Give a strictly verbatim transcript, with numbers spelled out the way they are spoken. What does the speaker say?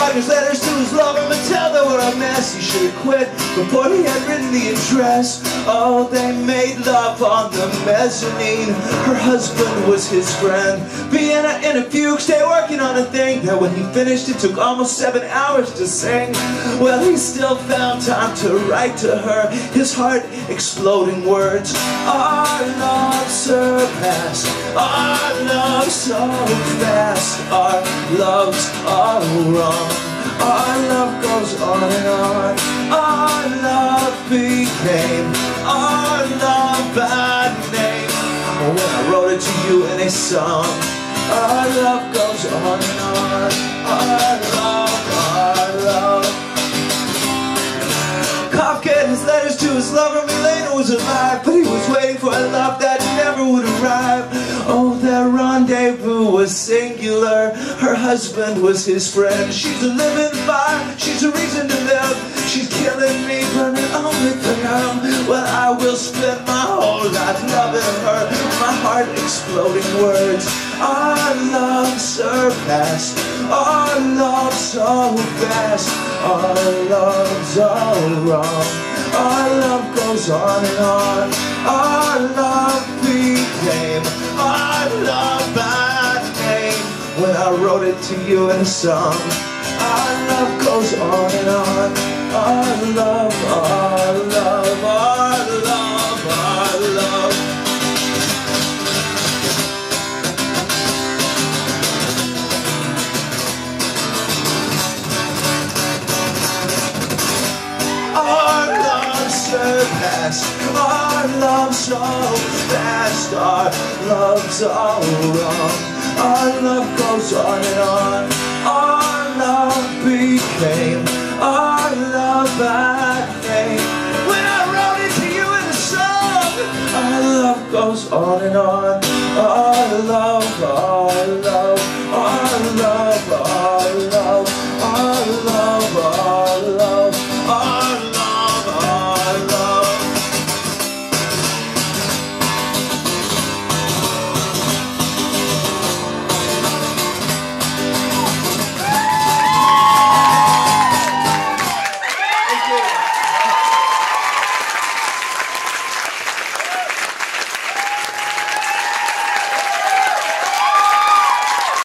Wagner's letters to his lover, Matilda were a mess. He should have quit before he had written the address. Oh, they made love on the mezzanine. Her husband was his friend. Vienna in a fugue, stay working on a thing that when he finished it took almost seven hours to sing. Well, he still found time to write to her, his heart exploding words. Our love surpassed, our love so fast, our love's all wrong. Our love goes on and on. Our love became, our love by name. When I wrote it to you in a song, our love goes on and on. Our love, our love. Kafka and his letters to his lover. Milena was alive, but he was waiting for a love that never would arrive. Oh, their rendezvous was singular. Her husband was his friend. She's a living fire, she's a reason to live. She's killing me, burning only for her. Well, I will spend my whole life loving her. My heart exploding words. Our love surpassed, our love so fast. Our love's all wrong. Our love goes on and on. Our love became, our love by name. When I wrote it to you in a song, our love goes on and on. Our love, our love, our love, our love. Our love surpassed, our love so fast, our love's all wrong. Our love goes on and on. Our love became, our love by name. When I wrote it to you in a song, our love goes on and on. Our love, our love.